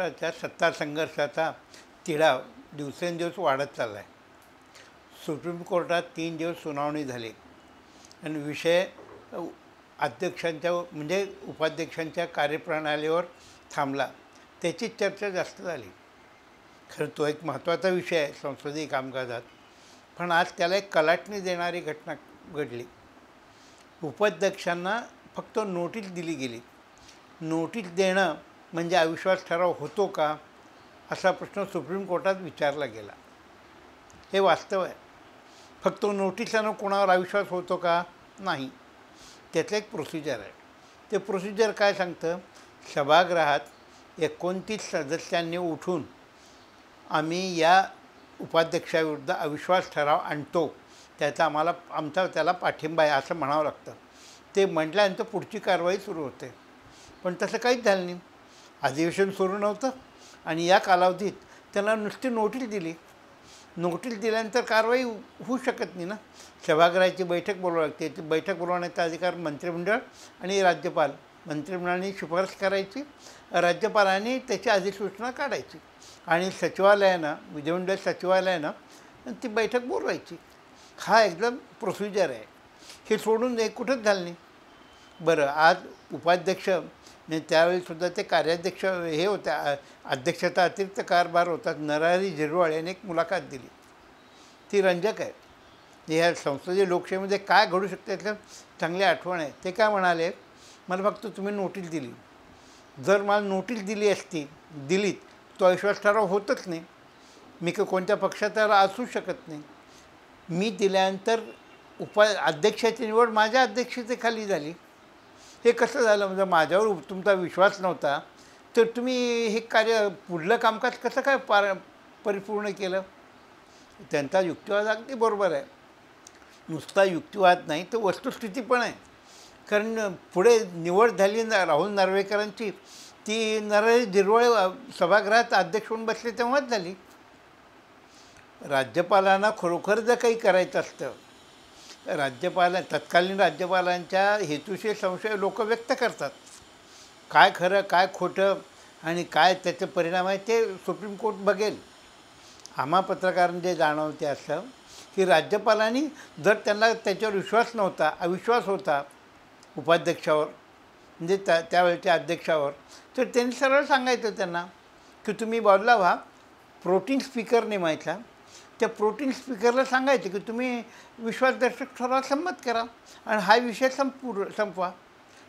महाराष्ट्राच्या सत्ता संघर्षाचा तिढा दिवसेंदिवस वाढत चालला आहे। सुप्रीम कोर्टात 3 दिवस सुनावणी झाली आणि विषय अध्यक्षांच्या म्हणजे उपाध्यक्षांच्या कार्यप्रणालीवर थांबला, त्याची चर्चा जास्त झाली। खरं तो एक महत्त्वाचा विषय आहे संसदीय कामकाजात, पण आज त्याला एक कलाटणी देणारी घटना घडली। उपाध्यक्षांना फक्त नोटीस दिली गेली। नोटीस देणं म्हणजे अविश्वास ठराव होतो का असा प्रश्न सुप्रीम कोर्टात विचारला गेला। हे वास्तव आहे। फक्त नोटीसानं कोणावर अविश्वास होतो का? नाही, त्याचं एक प्रोसिजर आहे। ते प्रोसिजर काय सांगतं, सभागृहात 29 सदस्यांनी उठून आम्ही या उपाध्यक्षाविरुद्ध अविश्वास ठराव आणतो, त्याचा आमचा त्याला पाठिंबा आहे असं म्हणावं लागतं। ते म्हटल्यानंतर पुढची कारवाई सुरू होते, पण तसं काहीच झालं नाही। अधिवेशन सुरू नव्हतं आणि या कालावधीत त्यांना नुसती नोटीस दिली। नोटीस दिल्यानंतर कारवाई होऊ शकत नाही ना। सभागृहाची बैठक बोलवावी लागते, ती बैठक बोलवण्याचा अधिकार मंत्रिमंडळ आणि राज्यपाल, मंत्रिमंडळाने शिफारस करायची, राज्यपालांनी त्याची अधिसूचना काढायची आणि सचिवालयानं विधिमंडळ सचिवालयानं ती बैठक बोलवायची। हा एकदम प्रोसिजर आहे। हे सोडून एक कुठंच झालं नाही। बरं, आज उपाध्यक्ष त्यावेळीसुद्धा ते कार्याध्यक्ष हे होत्या, अध्यक्षता अतिरिक्त कारभार होतात, नरहरी झिरवाळ यांनी एक मुलाखत दिली, ती रंजक आहे। ह्या संसदीय लोकशाहीमध्ये काय घडू शकते याचं चांगली आठवण आहे। ते काय म्हणाले, मला फक्त तुम्ही नोटीस दिली, जर मला नोटीस दिली असती दिलीत तो अविश्वास ठराव होतच नाही, मी कोणत्या पक्षात असू शकत नाही। मी दिल्यानंतर अध्यक्षाची निवड माझ्या अध्यक्षतेखाली झाली, हे कसं झालं? म्हणजे माझ्यावर तुमचा विश्वास नव्हता तर तुम्ही हे कार्य पुढलं कामकाज कसं काय परिपूर्ण केलं? त्यांचा युक्तिवाद अगदी बरोबर आहे। नुसता युक्तिवाद नाही तर वस्तुस्थिती पण आहे, कारण पुढे निवड झाली राहुल नार्वेकरांची, ती नरहरी झिरवाळ सभागृहात अध्यक्ष होऊन बसले तेव्हाच झाली। राज्यपालांना खरोखर जर काही करायचं असतं, तत्कालीन राज्यपालांच्या हेतूशी संशय लोक व्यक्त करतात, काय खरं काय खोटं आणि काय त्याचे परिणाम आहे ते सुप्रीम कोर्ट बघेल। आम्हा पत्रकारांना जे जाणवते असं की राज्यपालांनी जर त्यांना त्याच्यावर विश्वास नव्हता, अविश्वास होता उपाध्यक्षावर म्हणजे त्यावेळच्या अध्यक्षावर, तर त्यांनी सरळ सांगायचं त्यांना की तुम्ही बाजूला व्हा। प्रोटीन स्पीकर नेमायचा, त्या प्रोटीन स्पीकरला सांगायचं की तुम्ही विश्वासदर्शक ठराव संमत करा आणि हा विषय संपवा।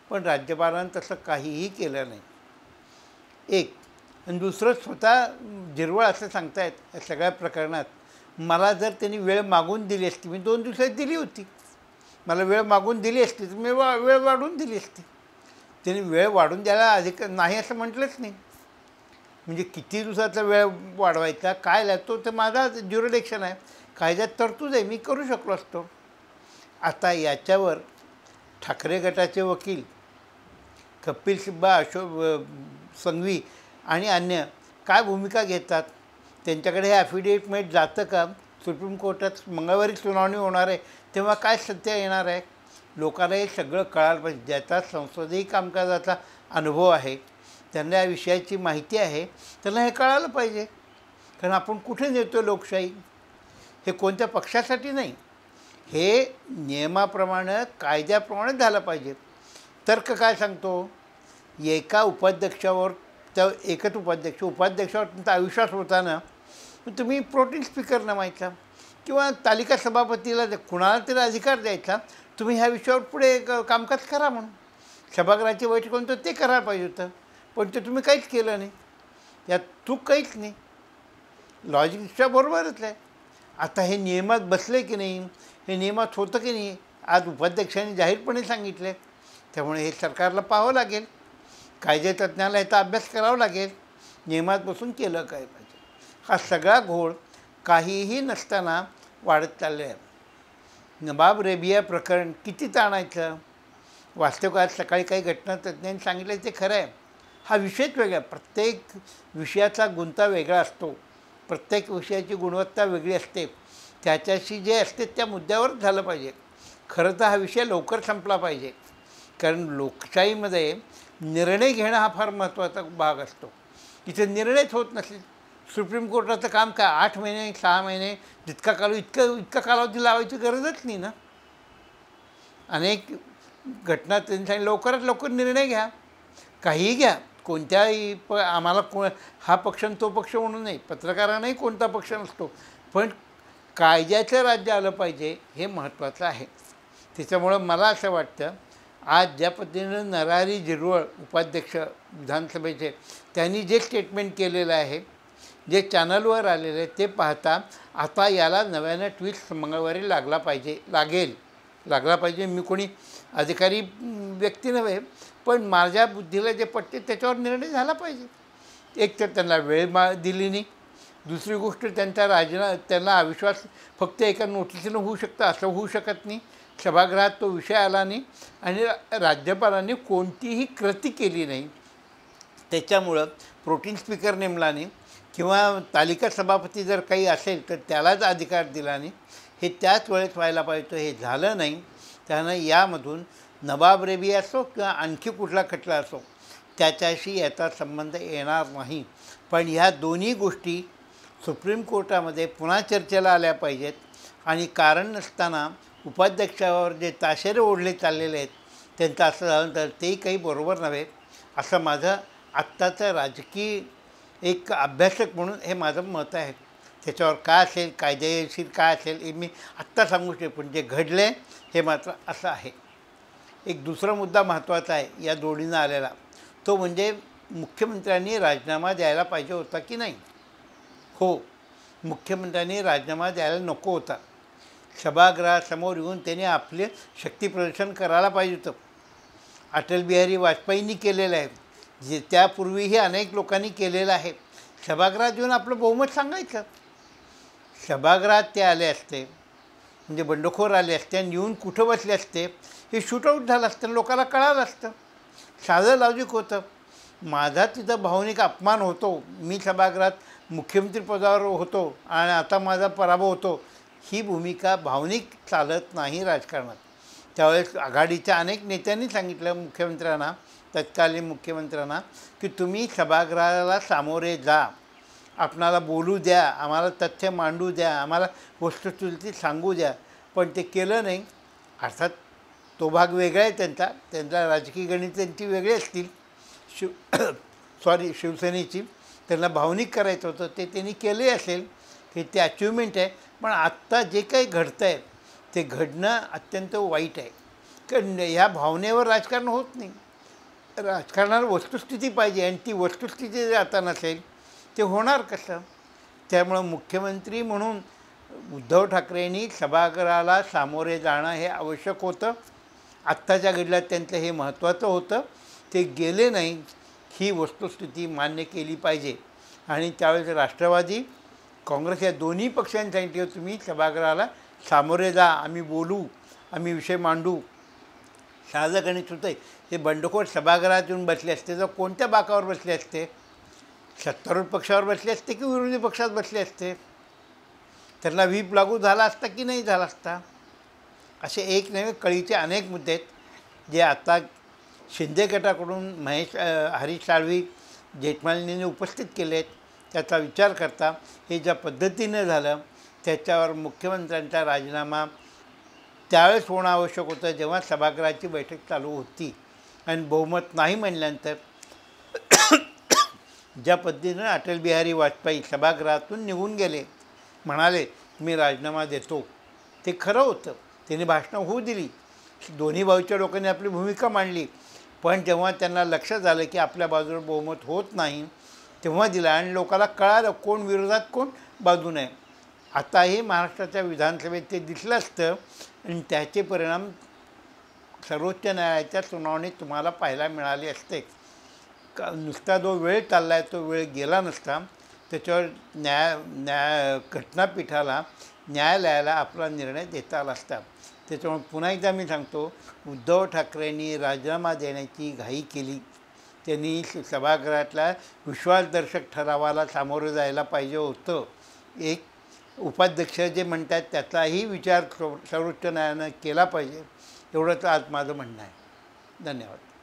पण राज्यपालांनी तसं काहीही केलं नाही, एक आणि दुसरं स्वतः झिरवळ असं सांगतायत या सगळ्या प्रकरणात, मला जर त्यांनी वेळ मागून दिली असती, मी 2 दिवसात दिली होती, मला वेळ मागून दिली असती तर मी वेळ वाढून दिली असती। त्यांनी वेळ वाढून द्यायला अधिक नाही असं म्हटलंच नाही, म्हणजे किती दिवसाचा वेळ वाढवायचा काय लागतो ते माझा ज्युरिडिक्शन आहे, कायद्यात तरतूद आहे, मी करू शकलो असतो। आता याच्यावर ठाकरे गटाचे वकील कपिल सिब्बा, अशोक संघवी आणि अन्य काय भूमिका घेतात, त्यांच्याकडे हे ॲफिडेविट जातं का? सुप्रीम कोर्टात मंगळवारी सुनावणी होणार आहे तेव्हा काय सत्य येणार आहे? लोकांना हे सगळं कळायला पाहिजे। ज्याचा संसदीय कामकाजाचा अनुभव आहे, त्यांना या विषयाची माहिती आहे, त्यांना हे कळायला पाहिजे, कारण आपण कुठे नेतो लोकशाही, हे कोणत्या पक्षासाठी नाही, हे नियमाप्रमाणे कायद्याप्रमाणे झालं पाहिजे। तर्क काय सांगतो, एका उपाध्यक्षावर त्या एकच उपाध्यक्षावर तुमचा अविश्वास होताना तुम्ही प्रोटीन स्पीकर नेमायचा किंवा तालिका सभापतीला कुणाला तरी अधिकार द्यायचा, तुम्ही ह्या विषयावर पुढे कामकाज करा म्हणून सभागृहाची बैठक होऊन तर ते करायला पाहिजे होतं, पण ते तुम्ही काहीच केलं नाही। यात चूक काहीच नाही, लॉजिकच्या बरोबरच आहे। आता हे नियमात बसले की नाही, हे नियमात होतं की नाही, आज उपाध्यक्षांनी जाहीरपणे सांगितले, त्यामुळे हे सरकारला पाहावं लागेल, कायदेतज्ञाला याचा अभ्यास करावा लागेल, नियमात बसून केलं काय पाहिजे। हा सगळा घोळ काहीही नसताना वाढत चालला आहे। नबाब रेबिया प्रकरण किती ताणायचं? वास्तव आज सकाळी काही घटनातज्ञांनी सांगितलं ते खरं आहे, हा विषयच वेगळा, प्रत्येक विषयाचा गुंता वेगळा असतो, प्रत्येक विषयाची गुणवत्ता वेगळी असते, त्याच्याशी जे असते त्या मुद्द्यावर झालं पाहिजे। खरं तर हा विषय लवकर संपला पाहिजे, कारण लोकशाहीमध्ये निर्णय घेणं हा फार महत्त्वाचा भाग असतो। इथे निर्णयच होत नसले. सुप्रीम कोर्टाचं काम काय 8 महिने 6 महिने जितका काळ इतका कालावधी लावायची गरजच नाही ना. अनेक घटना त्यांनी लवकरात लवकर निर्णय घ्या, काहीही घ्या, कोणत्याही आम्हाला हा पक्ष आणि तो पक्ष म्हणून नाही, पत्रकारांनाही कोणता पक्ष नसतो, पण कायद्याचं राज्य आलं पाहिजे हे महत्त्वाचं आहे. त्याच्यामुळे मला असं वाटतं आज ज्या पद्धतीने नरहरी झिरवळ उपाध्यक्ष विधानसभेचे त्यांनी जे स्टेटमेंट केलेलं आहे जे चॅनलवर आलेले ते पाहता आता याला नव्यानं ट्विस्ट मंगळवारी लागला पाहिजे. मी कोणी अधिकारी व्यक्ती नव्हे, पण माझ्या बुद्धीला जे पटते त्याच्यावर निर्णय झाला पाहिजे. एक तर त्यांना वेळ दिली नाही, दुसरी गोष्ट त्यांचा त्यांना अविश्वास फक्त एका नोटिसीनं होऊ शकतं असं होऊ शकत नाही. सभागृहात तो विषय आला नाही आणि राज्यपालांनी कोणतीही कृती केली नाही, त्याच्यामुळं प्रोटीन स्पीकर नेमला नाही किंवा तालिका सभापती जर काही असेल तर त्यालाच अधिकार दिला नाही. हे त्याच वेळेस व्हायला पाहिजे, हे झालं नाही. त्यानं यामधून नवाब रेबी असो किंवा आणखी कुठला खटला असो त्याच्याशी याचा संबंध येणार नाही, पण ह्या दोन्ही गोष्टी सुप्रीम कोर्टामध्ये पुन्हा चर्चेला आल्या पाहिजेत. आणि कारण नसताना उपाध्यक्षावर जे ताशेरे ओढले चाललेले आहेत त्यांचं असं झालं तर तेही काही बरोबर नव्हे, असं माझं आत्ताचं राजकीय एक अभ्यासक म्हणून हे माझं मत आहे. त्याच्यावर काय असेल कायदेशीर काय असेल हे मी आत्ता सांगू शकतो, पण जे घडले हे मात्र असं आहे. एक दुसरा मुद्दा महत्त्वाचा आहे या जोडीनं आलेला, तो म्हणजे मुख्यमंत्र्यांनी राजीनामा द्यायला पाहिजे होता की नाही. हो, मुख्यमंत्र्यांनी राजीनामा द्यायला नको होता. सभागृहासमोर येऊन त्याने आपले शक्तीप्रदर्शन करायला पाहिजे होतं. अटल बिहारी वाजपेयींनी केलेलं आहे, जे त्यापूर्वीही अनेक लोकांनी केलेलं आहे. सभागृहात येऊन आपलं बहुमत सांगायचं. सभागृहात ते आले असते म्हणजे बंडखोर आले असते आणि येऊन कुठं बसले असते, हे शूटआउट झालं असतं, लोकांना कळालं असतं, साधं लॉजिक होतं. माझा तिथं भावनिक अपमान होतो, मी सभागृहात मुख्यमंत्रीपदावर होतो आणि आता माझा पराभव होतो, ही भूमिका भावनिक चालत नाही राजकारणात. त्यावेळेस आघाडीच्या अनेक नेत्यांनी सांगितलं मुख्यमंत्र्यांना, तत्कालीन मुख्यमंत्र्यांना की तुम्ही सभागृहाला सामोरे जा, आपणाला बोलू द्या, आम्हाला तथ्य मांडू द्या, आम्हाला वस्तुस्थिती सांगू द्या, पण ते केलं नाही. अर्थात तो भाग वेगळा आहे त्यांचा, त्यांना राजकीय गणित त्यांची वेगळी असतील. शिवसेनेची त्यांना भावनिक करायचं होतं ते त्यांनी केले असेल, हे ते अचिव्हमेंट आहे. पण आत्ता जे काही घडतं आहे ते घडणं अत्यंत वाईट आहे, कारण ह्या भावनेवर राजकारण होत नाही. राजकारणावर वस्तुस्थिती पाहिजे आणि ती वस्तुस्थिती जर आता नसेल ते होणार कसं. त्यामुळं मुख्यमंत्री म्हणून उद्धव ठाकरेंनी सभागृहाला सामोरे जाणं हे आवश्यक होतं. आत्ताच्या घडल्यात त्यांचं हे महत्त्वाचं होतं, ते गेले नाही, ही वस्तुस्थिती मान्य केली पाहिजे. आणि त्यावेळेस राष्ट्रवादी काँग्रेस या दोन्ही पक्षांनी सांगितलं तुम्ही सभागृहाला सामोरे जा, आम्ही बोलू, आम्ही विषय मांडू. साधं गणित होतं हे, बंडखोर सभागृहात येऊन बसले असते तर कोणत्या बाकावर बसले असते, सत्तारूढ पक्षावर बसले असते की विरोधी पक्षात बसले असते, त्यांना व्हीप लागू झाला असता की नाही झाला असता. असे एक नवे कळीचे अनेक मुद्दे आहेत जे आता शिंदे गटाकडून हरीश साळवी जेठमलानीने उपस्थित केले आहेत. त्याचा विचार करता हे ज्या पद्धतीनं झालं त्याच्यावर मुख्यमंत्र्यांचा राजीनामा त्यावेळेस होणं आवश्यक होतं जेव्हा सभागृहाची बैठक चालू होती. आणि बहुमत नाही म्हणल्यानंतर ज्या पद्धतीनं अटल बिहारी वाजपेयी सभागृहातून निघून गेले, म्हणाले मी राजीनामा देतो, ते खरं होतं. त्यांनी भाषणं होऊ दिली, दोन्ही बाजूच्या लोकांनी आपली भूमिका मांडली, पण जेव्हा त्यांना लक्षात झालं की आपल्या बाजूला बहुमत होत नाही तेव्हा दिला आणि लोकांना कळालं कोण विरोधात कोण बाजू नये. आताही महाराष्ट्राच्या विधानसभेत ते दिसलं असतं आणि त्याचे परिणाम सर्वोच्च न्यायालयाच्या सुनावणीत तुम्हाला पाहायला मिळाले असते. नुसता जो वेळ चालला आहे तो वेळ गेला नसता, त्याच्यावर घटनापीठाला न्यायालयाला आपला निर्णय देता आला असता. त्याच्यामुळे पुन्हा एकदा मी सांगतो, उद्धव ठाकरेंनी राजीनामा देण्याची घाई केली. त्यांनी सभागृहातला विश्वासदर्शक ठरावाला सामोरं जायला पाहिजे होतं. एक उपाध्यक्ष जे म्हणतात त्याचाही विचार सर्वोच्च न्यायालयानं केला पाहिजे, एवढंच आज माझं म्हणणं आहे. धन्यवाद.